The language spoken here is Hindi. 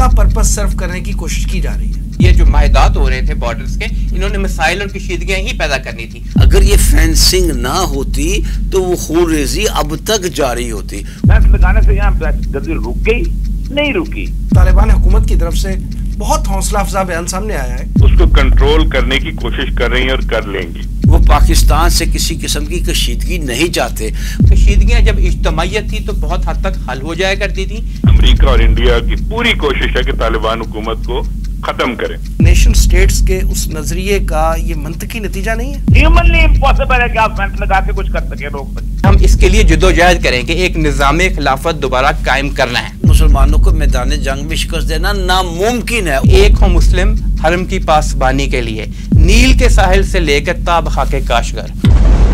उसका पर्पस सर्व करने की कोशिश की जा रही है। ये जो माहिदात हो रहे थे बॉर्डर्स के, इन्होंने मिसाइल और कशीदगियां ही पैदा करनी थी। अगर ये फेंसिंग ना होती तो वो खूनरेजी अब तक जारी होती। बैस लगाने से यहाँ गदर रुक गई, नहीं रुकी। तालिबान हुकूमत की तरफ से बहुत हौसला अफजा बयान सामने आया है, उसको कंट्रोल करने की कोशिश कर रही है और कर लेंगी। वो पाकिस्तान से किसी किस्म की कशीदगी नहीं चाहते। कशीदगियाँ जब इज्तमाइयत थी तो बहुत हद तक हल हो जाया करती थी। अमरीका और इंडिया की पूरी कोशिश है कि तालिबान हुकूमत को खत्म करें। नेशन स्टेट्स के उस नजरिए का ये मंतकी नतीजा नहीं है। ह्यूमनली इम्पॉसिबल है कि आप फेंस लगा के कुछ कर सकें, रोक सकें। हम इसके लिए जुदोजहद करें कि एक निज़ामे खिलाफत दोबारा कायम करना है। मुसलमानों को मैदान जंग में शिकस्त देना नामुमकिन है। एक हो मुस्लिम हरम की पासबानी के लिए नील के साहिल से लेकर ताब खाके काशगर।